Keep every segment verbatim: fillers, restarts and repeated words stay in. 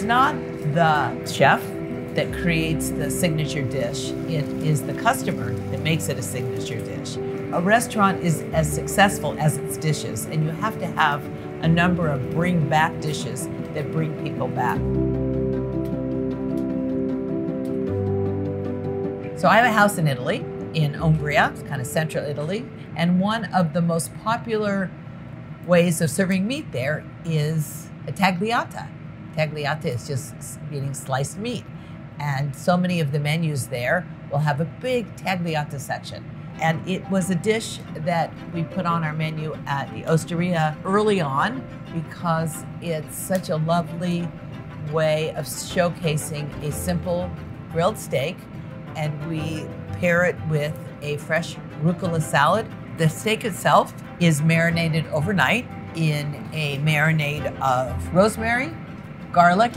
It's not the chef that creates the signature dish. It is the customer that makes it a signature dish. A restaurant is as successful as its dishes, and you have to have a number of bring-back dishes that bring people back. So I have a house in Italy, in Umbria, kind of central Italy, and one of the most popular ways of serving meat there is a tagliata. Tagliata is just eating sliced meat. And so many of the menus there will have a big tagliata section. And it was a dish that we put on our menu at the Osteria early on because it's such a lovely way of showcasing a simple grilled steak, and we pair it with a fresh rucola salad. The steak itself is marinated overnight in a marinade of rosemary, garlic,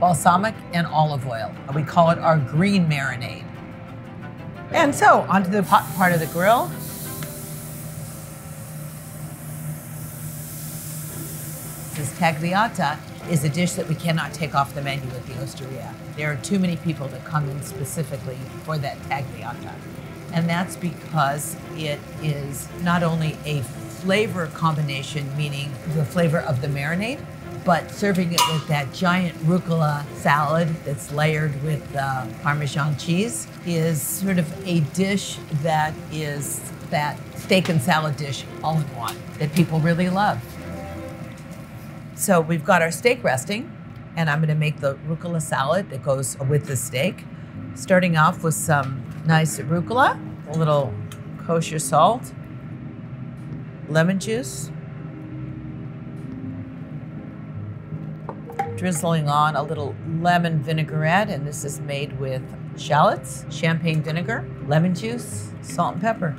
balsamic, and olive oil. We call it our green marinade. And so, onto the hot part of the grill. This tagliata is a dish that we cannot take off the menu at the Osteria. There are too many people that come in specifically for that tagliata. And that's because it is not only a flavor combination, meaning the flavor of the marinade, but serving it with that giant rucola salad that's layered with uh, Parmesan cheese is sort of a dish that is that steak and salad dish all in one that people really love. So we've got our steak resting, and I'm gonna make the rucola salad that goes with the steak, starting off with some nice rucola, a little kosher salt, lemon juice, drizzling on a little lemon vinaigrette, and this is made with shallots, champagne vinegar, lemon juice, salt and pepper.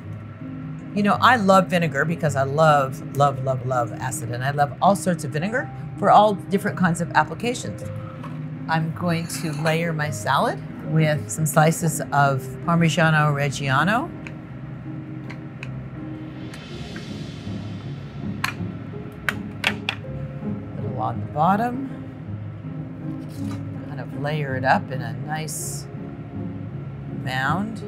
You know, I love vinegar because I love, love, love, love acid, and I love all sorts of vinegar for all different kinds of applications. I'm going to layer my salad with some slices of Parmigiano-Reggiano, a little on the bottom. Kind of layer it up in a nice mound.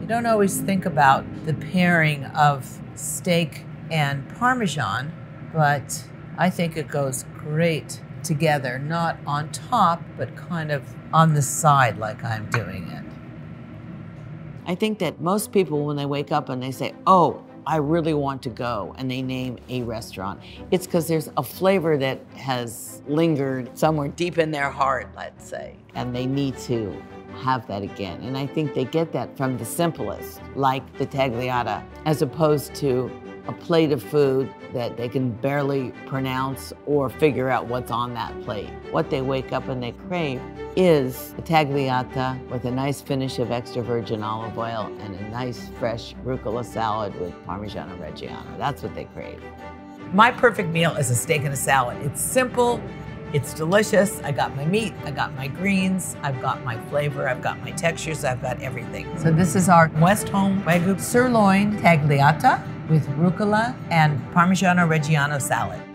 You don't always think about the pairing of steak and Parmesan, but I think it goes great together, not on top, but kind of on the side like I'm doing it. I think that most people, when they wake up and they say, oh, I really want to go, and they name a restaurant, it's because there's a flavor that has lingered somewhere deep in their heart, let's say, and they need to have that again. And I think they get that from the simplest, like the tagliata, as opposed to a plate of food that they can barely pronounce or figure out what's on that plate. What they wake up and they crave is a tagliata with a nice finish of extra virgin olive oil and a nice fresh rucola salad with Parmigiano-Reggiano. That's what they crave. My perfect meal is a steak and a salad. It's simple, it's delicious. I got my meat, I got my greens, I've got my flavor, I've got my textures, I've got everything. So this is our Westholme Wagyu sirloin tagliata with rucola and Parmigiano-Reggiano salad.